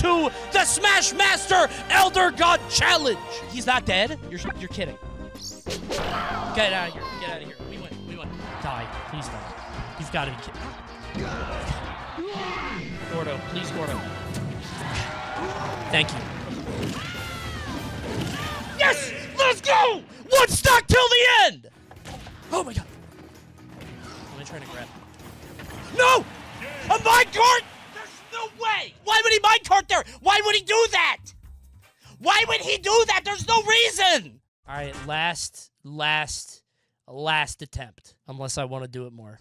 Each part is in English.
to the Smash Master Elder God Challenge. He's not dead? You're kidding. Get out of here. Get out of here. We win. We win. Die. Please die. You've got to be kidding. Gordo. Please, Gordo. Thank you. Yes! Let's go! One stock till the end! Oh my god. I'm really trying to grab. No! A minecart? There's no way! Why would he minecart there? Why would he do that? Why would he do that? There's no reason! Alright, last attempt. Unless I want to do it more.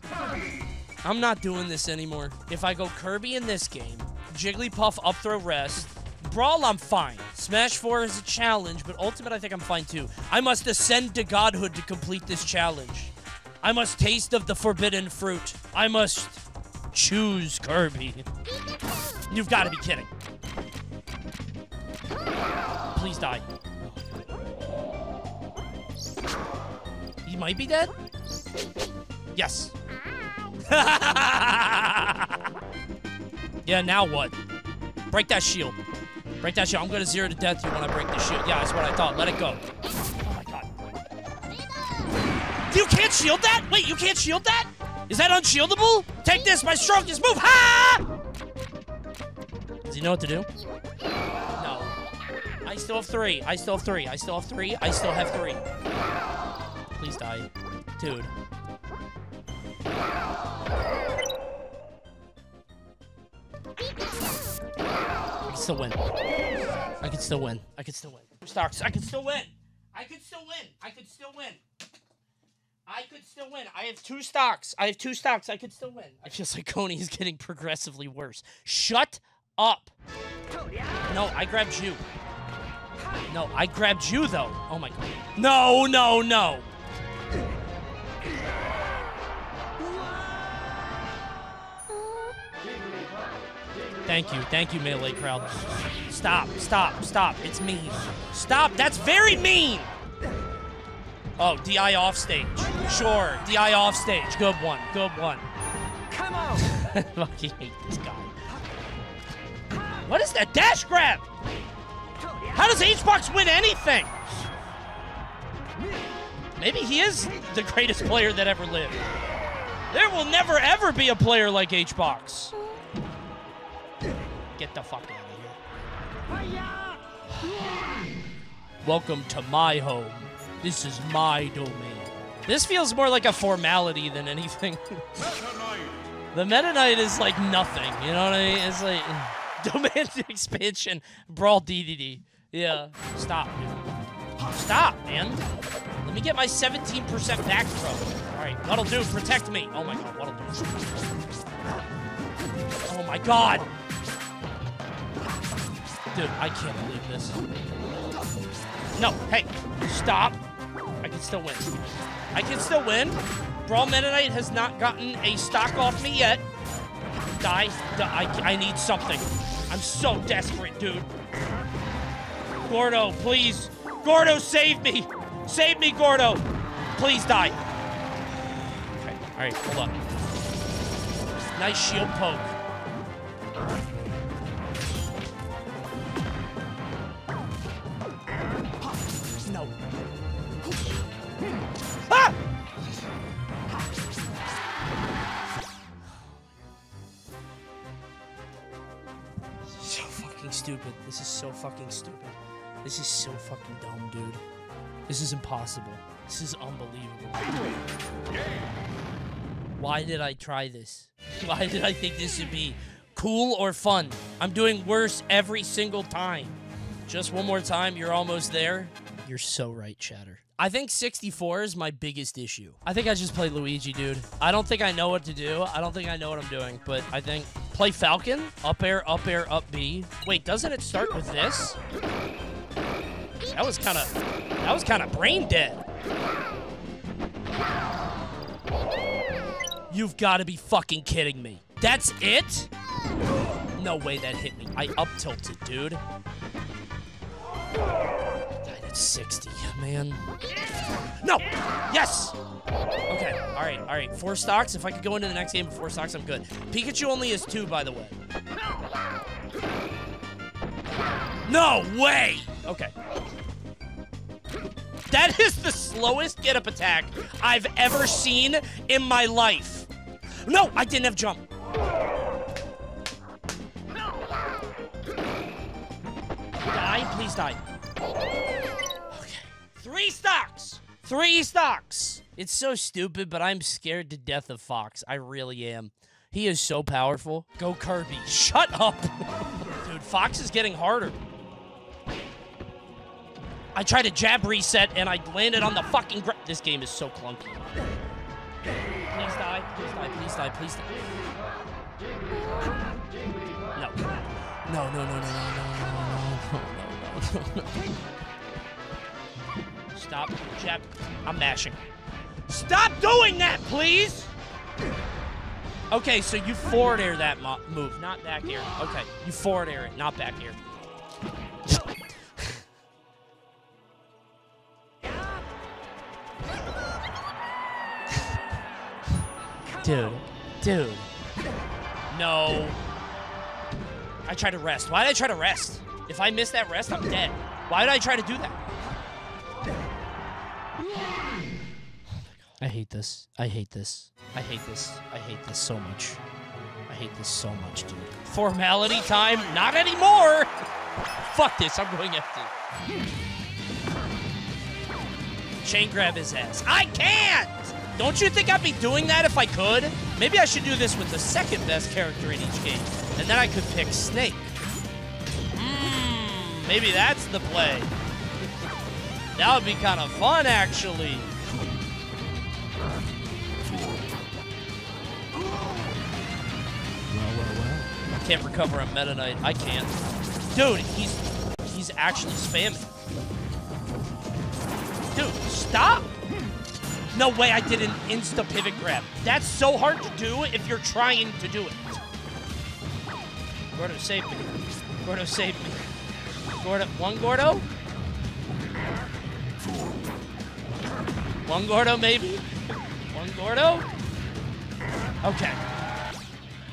I'm not doing this anymore. If I go Kirby in this game, Jigglypuff up throw rest, Brawl, I'm fine. Smash 4 is a challenge, but Ultimate, I think I'm fine too. I must ascend to godhood to complete this challenge. I must taste of the forbidden fruit. I must choose Kirby. You've got to be kidding. Please die. He might be dead? Yes. Yeah, now what? Break that shield. Break that shield. I'm going to zero to death you when I break the shield. Yeah, that's what I thought. Let it go. Oh, my God. You can't shield that? Wait, you can't shield that? Is that unshieldable? Take this, my strongest move. Ha! Does he know what to do? No. I still have three. I still have three. I still have three. I still have three. Please die. Dude. I can still win. I can still win. I can still win. Stocks. I can still win. I can still win. I can still win. I could still win. I have two stocks. I have two stocks. I could still win. I feel like Coney is getting progressively worse. Shut up. No, I grabbed you. No, I grabbed you though. Oh my god. No, no, no. Thank you, melee crowd. Stop, stop, stop. It's mean. Stop, that's very mean! Oh, DI off stage. Sure, DI off stage. Good one, good one. Come on! I fucking hate this guy. What is that dash grab? How does HBox win anything? Maybe he is the greatest player that ever lived. There will never ever be a player like HBox. Get the fuck out of here. Welcome to my home. This is my domain. This feels more like a formality than anything. Meta Knight. The Meta Knight is like nothing, you know what I mean? It's like domain expansion, brawl DDD. Yeah. Stop. Stop, man. Let me get my 17% back throw. All right, what'll do? Protect me. Oh my god, what'll do? Oh my god. Dude, I can't believe this. No, hey, stop. I can still win. I can still win. Brawl Meta Knight has not gotten a stock off me yet. Die. I need something. I'm so desperate, dude. Gordo, please. Gordo, save me. Save me, Gordo. Please die. Okay, all right, hold up. Nice shield poke. Stupid. This is so fucking stupid. This is so fucking dumb, dude. This is impossible. This is unbelievable. Why did I try this? Why did I think this would be cool or fun? I'm doing worse every single time. Just one more time, you're almost there. You're so right, Chatter. I think 64 is my biggest issue. I think I just play Luigi, dude. I don't think I know what to do. I don't think I know what I'm doing, but I think play Falcon. Up air, up B. Wait, doesn't it start with this? That was kind of brain dead. You've got to be fucking kidding me. That's it? No way that hit me. I up tilted, dude. 60, man. No! Yes! Okay, alright, alright. 4 stocks. If I could go into the next game with 4 stocks, I'm good. Pikachu only has 2, by the way. No way! Okay. That is the slowest get-up attack I've ever seen in my life. No, I didn't have jump. Die, please die. Okay. 3 stocks! 3 stocks! It's so stupid, but I'm scared to death of Fox. I really am. He is so powerful. Go Kirby. Shut up! Dude, Fox is getting harder. I tried to jab reset, and I landed on the fucking ground. This game is so clunky. Please die. Please die. Please die. Please die. No. No, no, no, no, no, no, no, no, no, no, no. Stop. Jab. I'm mashing. Stop doing that, please! Okay, so you forward air that move, not back air. Okay, you forward air it, not back air. Dude, dude. No. I tried to rest. Why did I try to rest? If I miss that rest, I'm dead. Why did I try to do that? I hate this. I hate this. I hate this. I hate this so much. I hate this so much, dude. Formality time? Not anymore! Fuck this. I'm going empty. Chain grab his ass. I can't! Don't you think I'd be doing that if I could? Maybe I should do this with the second best character in each game, and then I could pick Snake. Maybe that's the play. That would be kind of fun, actually. Well, well, well. I can't recover a Meta Knight. I can't. Dude, he's actually spamming. Dude, stop! No way I did an insta-pivot grab. That's so hard to do if you're trying to do it. Gordo, save me. Gordo, save me. Gordo, one Gordo? One Gordo, maybe? One Gordo? Okay.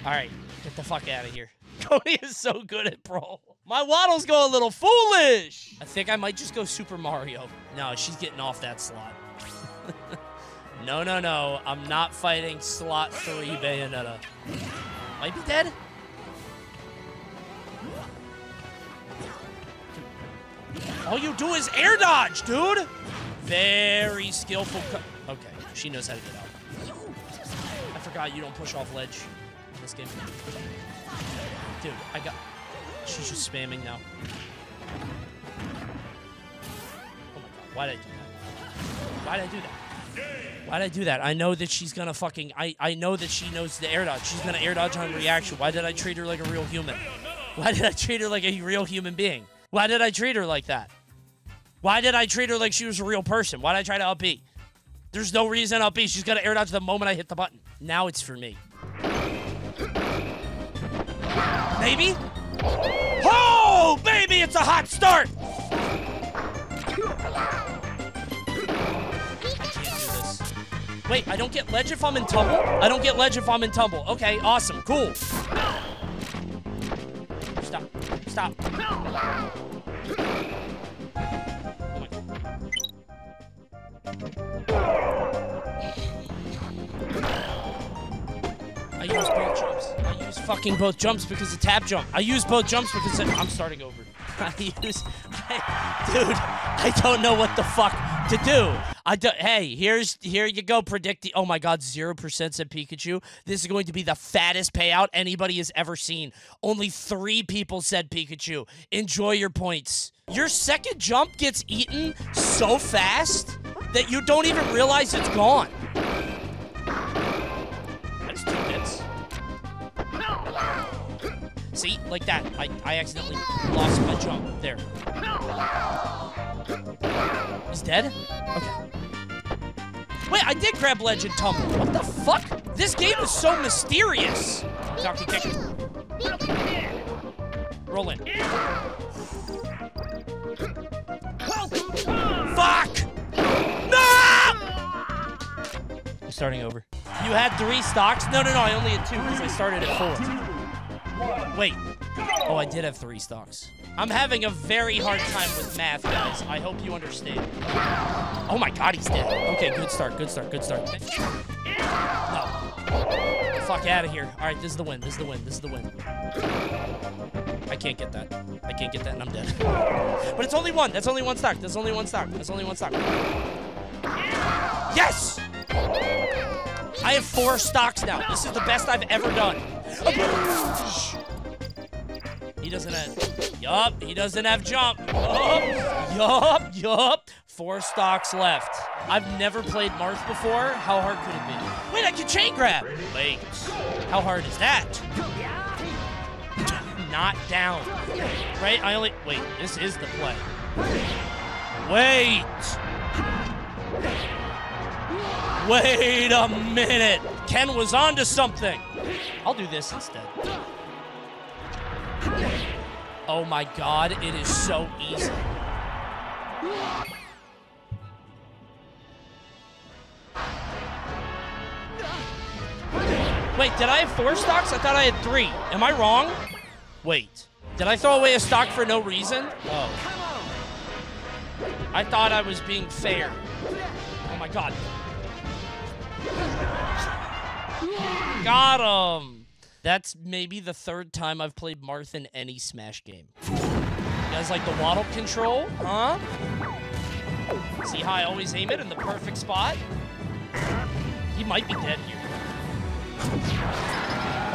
All right, get the fuck out of here. Coney is so good at Brawl. My waddles go a little foolish. I think I might just go Super Mario. No, she's getting off that slot. No, no, no. I'm not fighting slot 3 Bayonetta. Might be dead? All you do is air dodge, dude! Very skillful. Okay, she knows how to get out. I forgot you don't push off ledge in this game. Dude, I got... She's just spamming now. Oh my god, why did I do that? Why did I do that? Why did I do that? I know that she's gonna fucking... I know that she knows the air dodge. She's gonna air dodge on reaction. Why did I treat her like a real human? Why did I treat her like a real human being? Why did I treat her like that? Why did I treat her like she was a real person? Why did I try to up B? There's no reason up B. She's gonna air dodge the moment I hit the button. Now it's for me. Maybe? Oh, baby, it's a hot start! Wait, I don't get ledge if I'm in tumble? I don't get ledge if I'm in tumble. Okay, awesome, cool. Stop, stop. Oh my God. I use both jumps. I use fucking both jumps because of tap jump. I use both jumps because of... I'm starting over. Dude, I don't know what the fuck to do. Hey, here you go, predicting. Oh my god, 0% said Pikachu. This is going to be the fattest payout anybody has ever seen. Only 3 people said Pikachu. Enjoy your points. Your second jump gets eaten so fast that you don't even realize it's gone. That's 2 hits. See? Like that. I accidentally lost my jump. There. He's dead? Okay. Wait, I did grab ledge and tumble. What the fuck? This game is so mysterious. Donkey kick. Roll in. Fuck! No! I'm starting over. You had 3 stocks? No, no, no. I only had 2 because I started at 4. Wait. Oh, I did have 3 stocks. I'm having a very hard time with math, guys. I hope you understand. Oh my god, he's dead. Okay, good start, good start, good start. No. The fuck out of here. All right, this is the win, this is the win, this is the win. I can't get that. I can't get that, and I'm dead. But it's only 1. That's only 1 stock. That's only 1 stock. That's only 1 stock. Yes! I have 4 stocks now. This is the best I've ever done. He doesn't have... Yup, he doesn't have jump. Yup, yup. 4 stocks left. I've never played Marth before. How hard could it be? Wait, I can chain grab. Wait. How hard is that? Not down. Right? I only... Wait, this is the play. Wait. Wait a minute. Ken was onto something. I'll do this instead. Oh my god, it is so easy. Wait, did I have 4 stocks? I thought I had 3. Am I wrong? Wait, did I throw away a stock for no reason? Oh. I thought I was being fair. Oh my god. Got him. That's maybe the 3rd time I've played Marth in any Smash game. You guys like the waddle control, huh? See how I always aim it in the perfect spot? He might be dead here.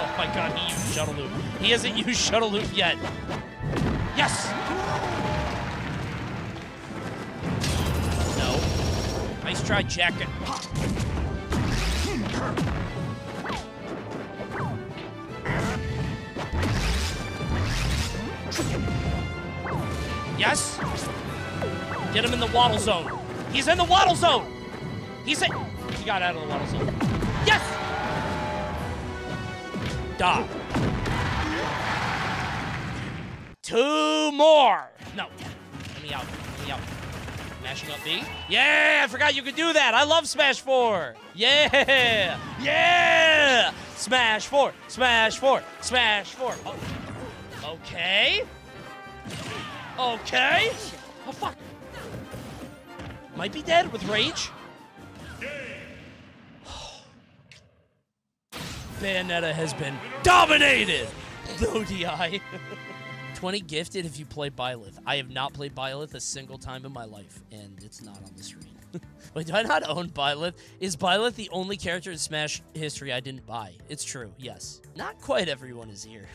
Oh my god, he used shuttle loop. He hasn't used shuttle loop yet. Yes! No. Nice try, Jacket. Yes. Get him in the waddle zone. He's in the waddle zone. He's in. He got out of the waddle zone. Yes. Die. 2 more. No. Let me out. Let me out. Mashing up B. Yeah, I forgot you could do that. I love Smash 4. Yeah. Yeah. Smash 4. Smash 4. Smash 4. Oh. Okay. Okay. Oh, fuck. Might be dead with rage. Bayonetta has been dominated. No DI. 20 gifted if you play Byleth. I have not played Byleth a single time in my life, and it's not on the screen. Wait, do I not own Byleth? Is Byleth the only character in Smash history I didn't buy? It's true, yes. Not quite everyone is here.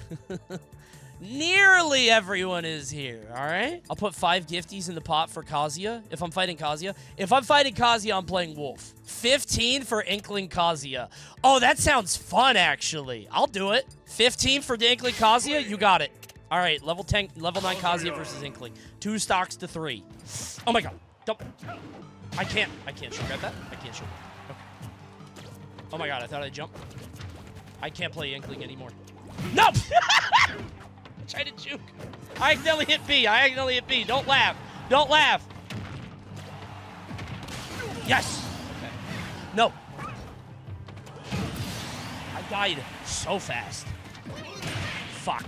Nearly everyone is here, all right? I'll put 5 gifties in the pot for Kazuya, if I'm fighting Kazuya. If I'm fighting Kazuya, I'm playing Wolf. 15 for Inkling Kazuya. Oh, that sounds fun, actually. I'll do it. 15 for the Inkling Kazuya? You got it. All right, level 10, level 9 Kazuya versus Inkling. 2 stocks to 3. Oh, my God. Don't. I can't shoot. Grab that. I can't shoot. Okay. Oh, my God. I thought I'd jump. I can't play Inkling anymore. No! Try to juke. I accidentally hit B. I accidentally hit B. Don't laugh. Don't laugh. Yes. Okay. No. I died so fast. Fuck.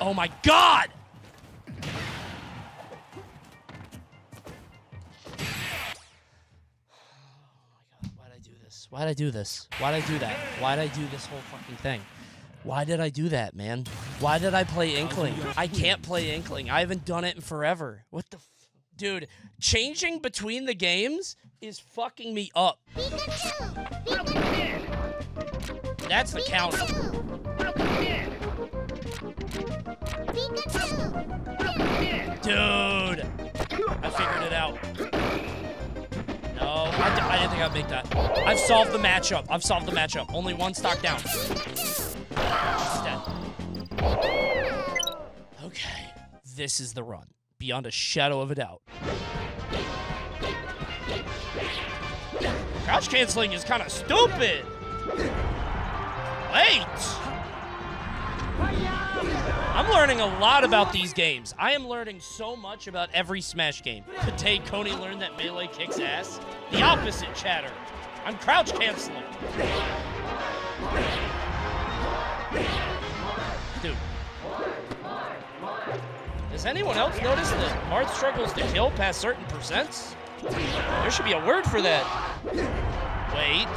Oh my god. Why'd I do this? Why'd I do this? Why'd I do that? Why'd I do this whole fucking thing? Why did I do that, man? Why did I play Inkling? I can't play Inkling. I haven't done it in forever. What the f... Dude, changing between the games is fucking me up. Pikachu. That's the counter. Dude. I figured it out. No, I didn't think I'd make that. I've solved the matchup. I've solved the matchup. Only 1 stock down. Okay, this is the run, beyond a shadow of a doubt. Crouch canceling is kind of stupid. Wait, I'm learning a lot about these games. I am learning so much about every Smash game. Today, CONEY learned that melee kicks ass. The opposite, chatter. I'm crouch canceling. Dude. Does anyone else notice that Marth struggles to kill past certain percents? There should be a word for that. Wait.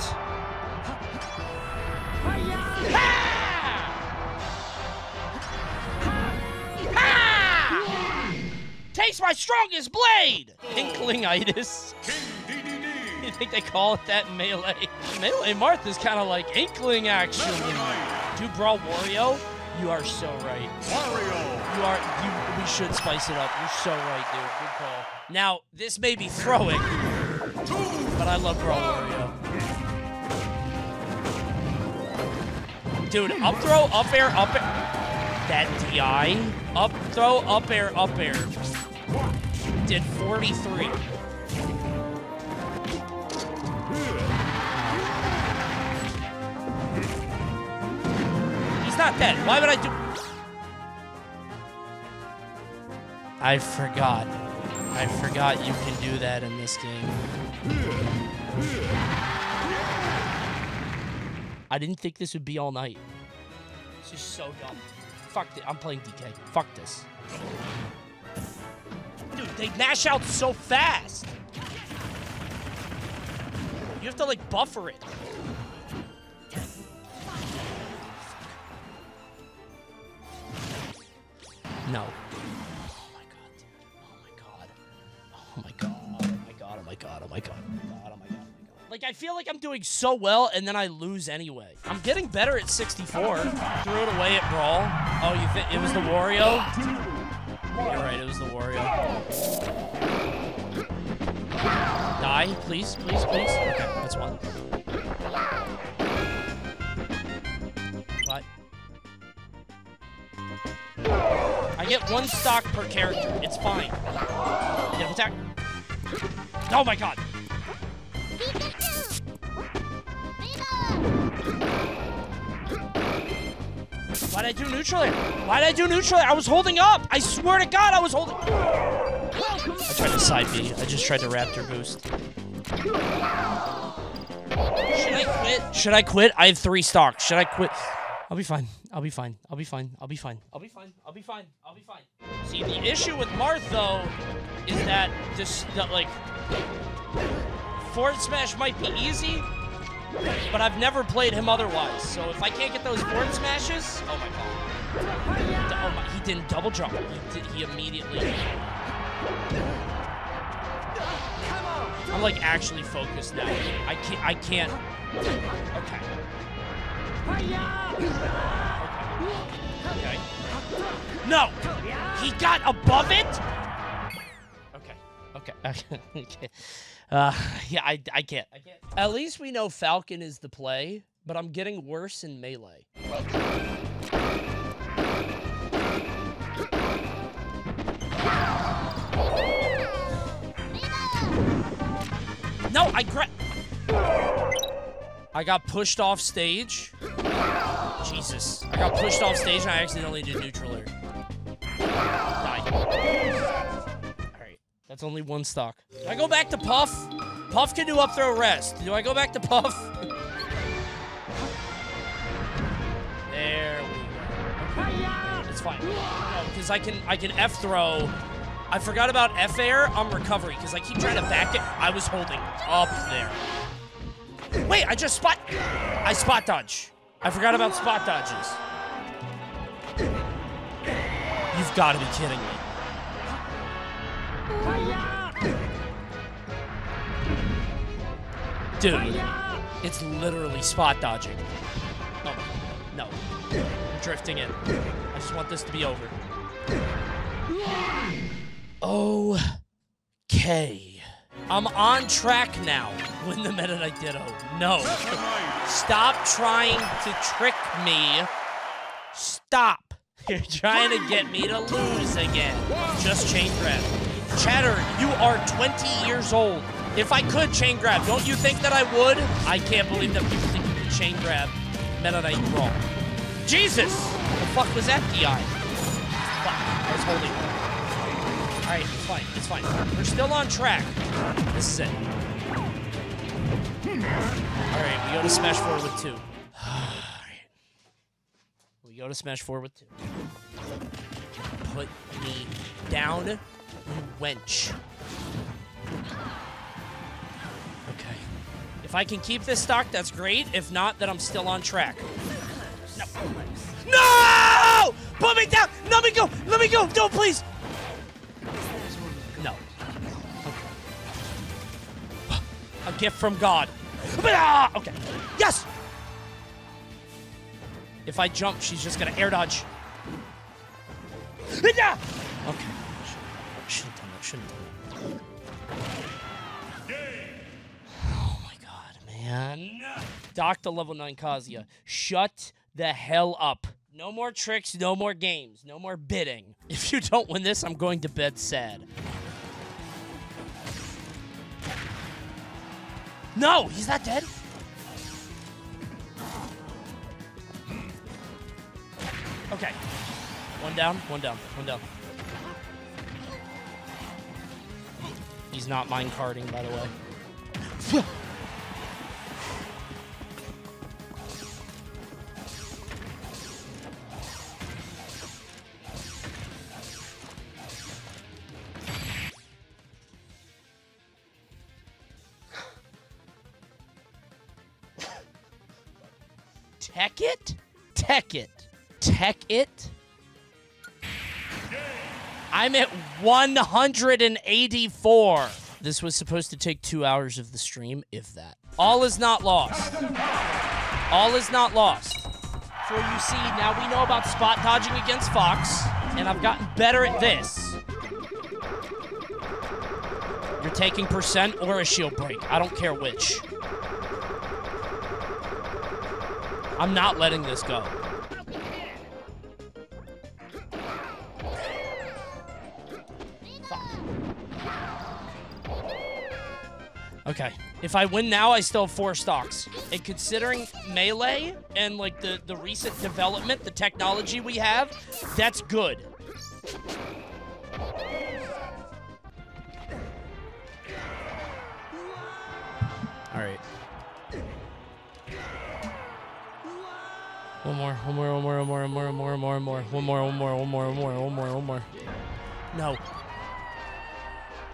Ha! Ha! Taste my strongest blade! Inklingitis. You think they call it that in Melee? Melee Marth is kind of like Inkling, actually. Dude, Brawl Wario, you are so right. Wario! You are... We should spice it up. You're so right, dude. Good call. Now, this may be throwing, but I love Brawl Wario. Dude, up throw, up air, up air. That DI. Up throw, up air, up air. Did 43. He's not dead. Why would I do... I forgot. I forgot you can do that in this game. I didn't think this would be all night. This is so dumb. Fuck it. I'm playing DK. Fuck this. Dude, they mash out so fast. You have to, like, buffer it. No. Oh my god. Like, I feel like I'm doing so well, and then I lose anyway. I'm getting better at 64. Threw it away at Brawl. Oh, you think it was the Wario? You're right, it was the Wario. Die, please, please, please. Okay, that's one. Bye. I get one stock per character. It's fine. Get attack. Oh my god! Why'd I do neutral air? Why'd I do neutral air? I was holding up! I swear to god I was holding- I tried to side B. I just tried to Raptor boost. Should I quit? Should I quit? I have 3 stocks. Should I quit? I'll be fine. I'll be fine. I'll be fine. I'll be fine. I'll be fine. I'll be fine. I'll be fine. See, the issue with Marth, though, is that this, that, like, forward smash might be easy, but I've never played him otherwise. So if I can't get those forward smashes, oh my god! Oh my, he didn't double jump. He immediately. I'm like actually focused now. I can't. Okay. Okay. No! He got above it? Okay. Okay. Okay. Yeah, I can't. At least we know Falcon is the play, but I'm getting worse in Melee. No, I got pushed off stage. Jesus. I got pushed off stage and I accidentally did neutral air. Die. Alright. That's only one stock. Do I go back to Puff? Puff can do up throw rest. Do I go back to Puff? There we go. It's fine. No, because I can F throw. I forgot about F air on recovery, because I keep trying to back it. I was holding up there. Wait, I spot dodge. I forgot about spot dodges. You've got to be kidding me. Dude, it's literally spot dodging. Oh, no. I'm drifting in. I just want this to be over. Okay. I'm on track now. Win the Metadite Ditto. No. Stop trying to trick me. Stop. You're trying to get me to lose again. Just chain grab. Chatter, you are 20 years old. If I could chain grab, don't you think that I would? I can't believe that people think you could chain grab Metadite Brawl. Jesus! The fuck was that DI? Fuck. I was holding it. Alright, it's fine, it's fine. We're still on track. This is it. Alright, we go to Smash 4 with 2. Alright. We go to Smash 4 with 2. Put me Down, you wench. Okay. If I can keep this stock, that's great. If not, then I'm still on track. No! No! Put me down! Let me go! Let me go! No, please! No. Okay. A gift from God. Okay. Yes! If I jump, she's just gonna air dodge. Okay. Shouldn't have done that. Shouldn't have done that. Oh my god, man. Doc the level 9 Kazuya. Shut the hell up. No more tricks, no more games, no more bidding. If you don't win this, I'm going to bed sad. No! He's not dead? Okay. One down, one down, one down. He's not mine carding, by the way. Tech it? Tech it. Tech it? I'm at 184. This was supposed to take 2 hours of the stream, if that. All is not lost. All is not lost. For you see, now we know about spot dodging against Fox, and I've gotten better at this. You're taking percent or a shield break. I don't care which. I'm not letting this go. Okay. If I win now, I still have 4 stocks. And considering Melee and, like, the recent development, the technology we have, that's good. All right. One more. No.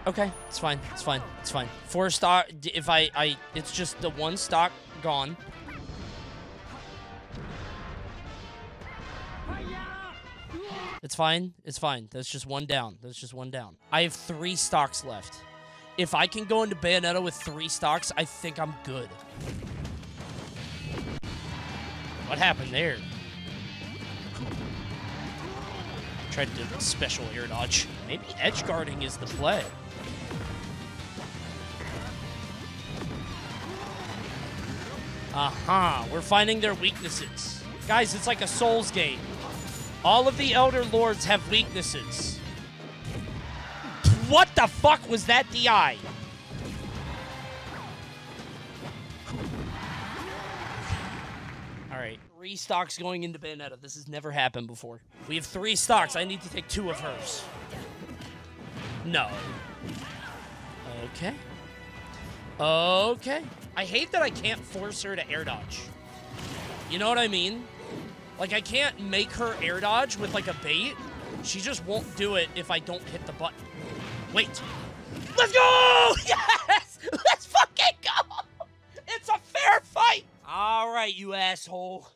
Okay, it's fine, it's fine, it's fine. 4 stock, if I, it's just the 1 stock gone. It's fine, it's fine. That's just 1 down, that's just 1 down. I have 3 stocks left. If I can go into Bayonetta with 3 stocks, I think I'm good. What happened there? Tried to do a special air dodge. Maybe edge guarding is the play. Aha, we're finding their weaknesses. Guys, it's like a Souls game. All of the Elder Lords have weaknesses. What the fuck was that DI? All right, 3 stocks going into Bayonetta. This has never happened before. We have 3 stocks. I need to take 2 of hers. No. Okay. Okay. I hate that I can't force her to air dodge. You know what I mean? Like, I can't make her air dodge with, like, a bait. She just won't do it if I don't hit the button. Wait. Let's go! Yes! Let's fucking go! It's a fair fight! All right, you asshole.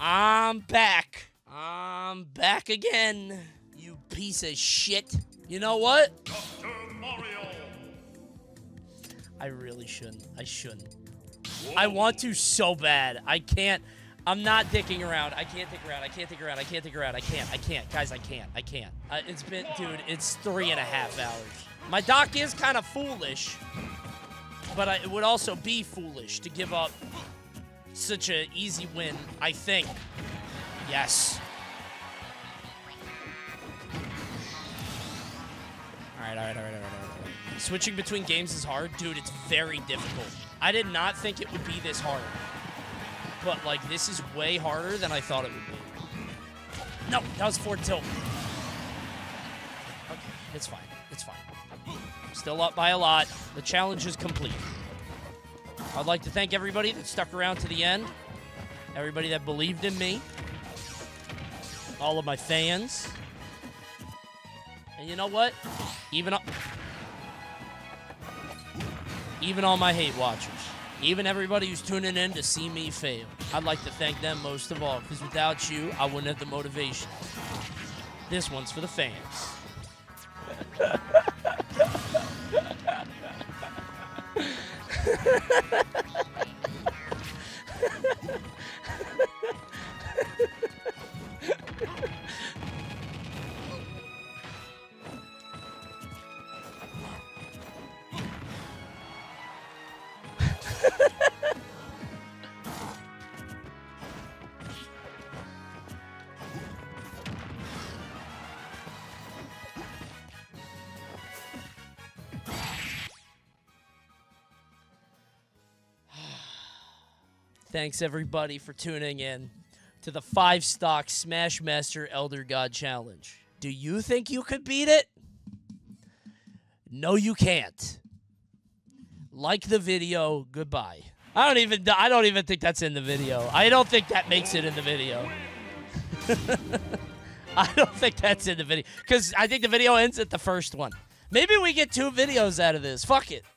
I'm back. I'm back again, you piece of shit. You know what? Dr. Mario. I really shouldn't. I shouldn't. Whoa. I want to so bad. I can't. I'm not dicking around. I can't dick around. I can't dick around. I can't dick around. I can't. I can't. Guys, I can't. I can't. It's been, dude, it's 3.5 hours. My doc is kind of foolish, but it would also be foolish to give up such an easy win, I think. Yes. All right. Switching between games is hard. Dude, it's very difficult. I did not think it would be this hard. But, like, this is way harder than I thought it would be. No, that was forward tilt. Okay, it's fine. It's fine. I'm still up by a lot. The challenge is complete. I'd like to thank everybody that stuck around to the end. Everybody that believed in me. All of my fans. And you know what? Even all my hate watchers, even everybody who's tuning in to see me fail, I'd like to thank them most of all, because without you, I wouldn't have the motivation. This one's for the fans. Thanks, everybody, for tuning in to the 5-stock Smash Master Elder God Challenge. Do you think you could beat it? No, you can't. Like the video. Goodbye. I don't even think that's in the video. I don't think that makes it in the video. I don't think that's in the video, because I think the video ends at the first one. Maybe we get 2 videos out of this. Fuck it.